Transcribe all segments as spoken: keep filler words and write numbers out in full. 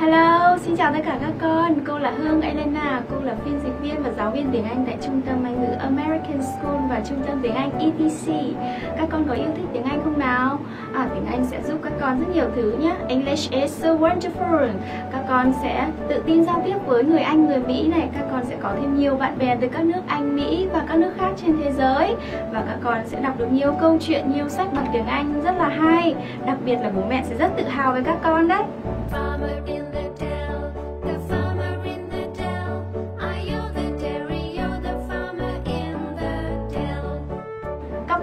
Hello, xin chào tất cả các con. Cô là Hương Elena, cô là phiên dịch viên và giáo viên tiếng Anh tại Trung tâm Anh ngữ American School và Trung tâm tiếng Anh I T C. Các con có yêu thích tiếng Anh không nào? À, tiếng Anh sẽ giúp các con rất nhiều thứ nhé. English is so wonderful. Các con sẽ tự tin giao tiếp với người Anh, người Mỹ này. Các con sẽ có thêm nhiều bạn bè từ các nước Anh, Mỹ và các nước khác trên thế giới. Và các con sẽ đọc được nhiều câu chuyện, nhiều sách bằng tiếng Anh rất là hay. Đặc biệt là bố mẹ sẽ rất tự hào với các con đấy.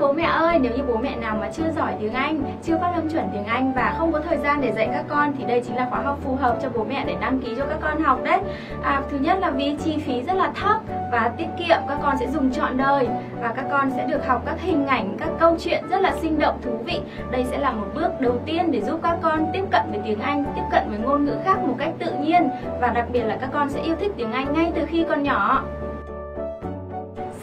Bố mẹ ơi, nếu như bố mẹ nào mà chưa giỏi tiếng Anh, chưa phát âm chuẩn tiếng Anh và không có thời gian để dạy các con thì đây chính là khóa học phù hợp cho bố mẹ để đăng ký cho các con học đấy. À, thứ nhất là vì chi phí rất là thấp và tiết kiệm, các con sẽ dùng trọn đời và các con sẽ được học các hình ảnh, các câu chuyện rất là sinh động, thú vị. Đây sẽ là một bước đầu tiên để giúp các con tiếp cận với tiếng Anh, tiếp cận với ngôn ngữ khác một cách tự nhiên và đặc biệt là các con sẽ yêu thích tiếng Anh ngay từ khi còn nhỏ.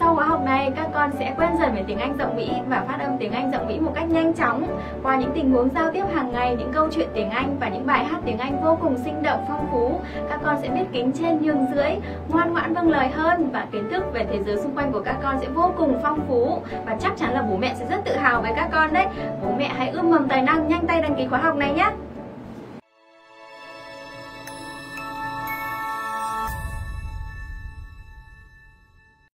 Sau khóa học này, các con sẽ quen dần với tiếng Anh giọng Mỹ và phát âm tiếng Anh giọng Mỹ một cách nhanh chóng qua những tình huống giao tiếp hàng ngày, những câu chuyện tiếng Anh và những bài hát tiếng Anh vô cùng sinh động, phong phú. Các con sẽ biết kính trên nhường dưới, ngoan ngoãn vâng lời hơn và kiến thức về thế giới xung quanh của các con sẽ vô cùng phong phú và chắc chắn là bố mẹ sẽ rất tự hào với các con đấy. Bố mẹ hãy ươm mầm tài năng, nhanh tay đăng ký khóa học này nhé!